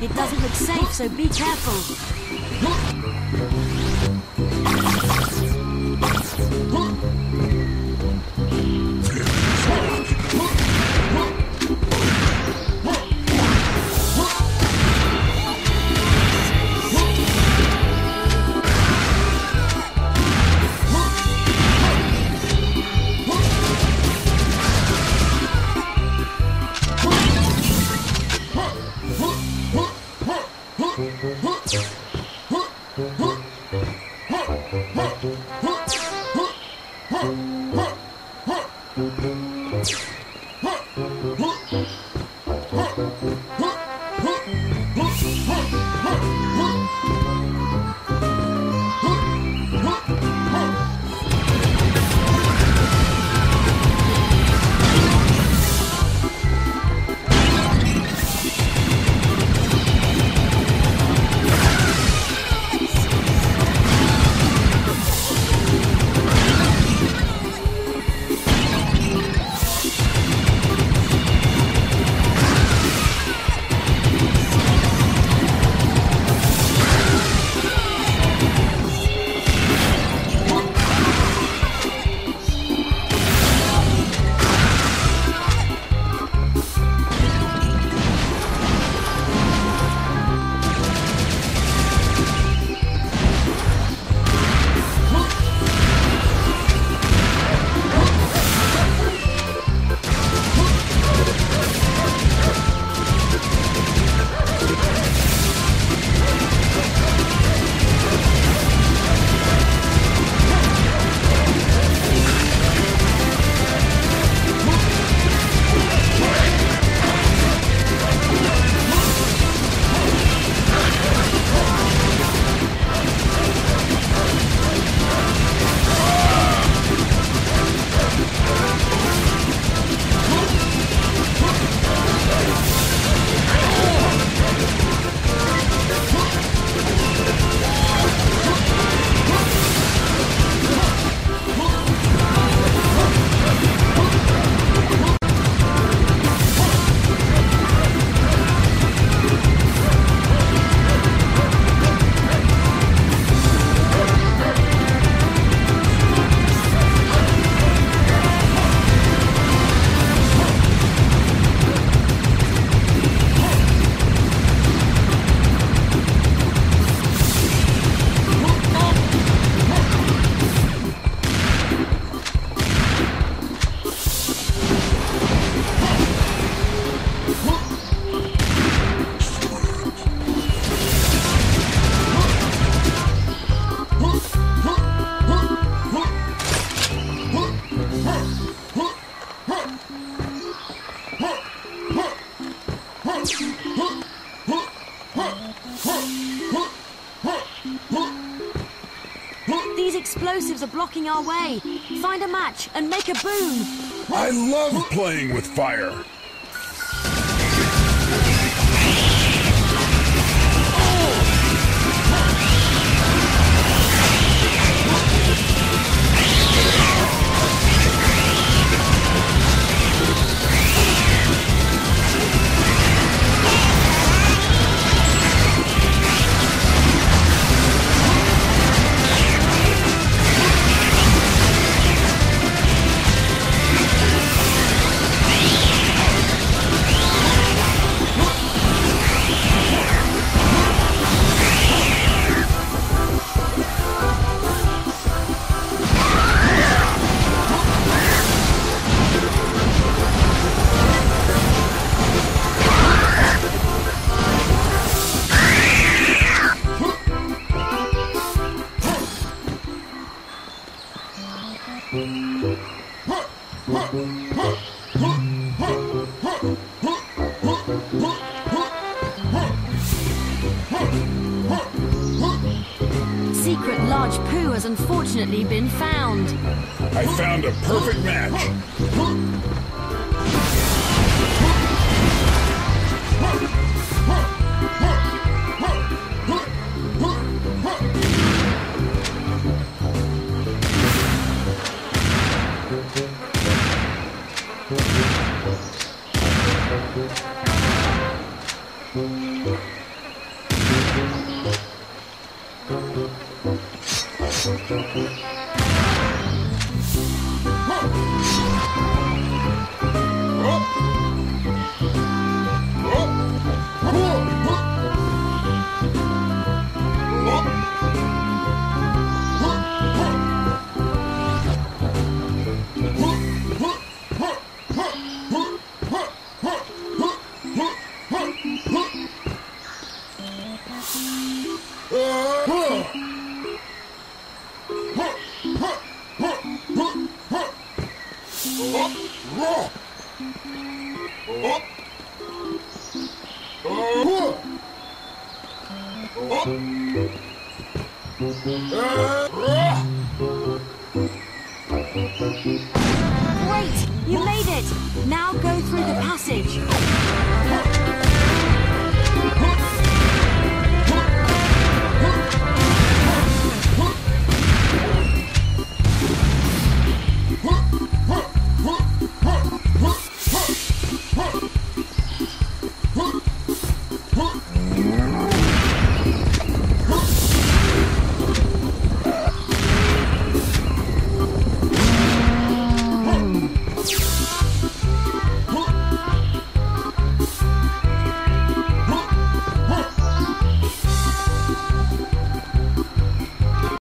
It doesn't look safe, so be careful. These explosives are blocking our way. Find a match and make a boom. I love playing with fire. Secret large poo has unfortunately been found. I found a perfect match. Great! You made it! Now go through the passage.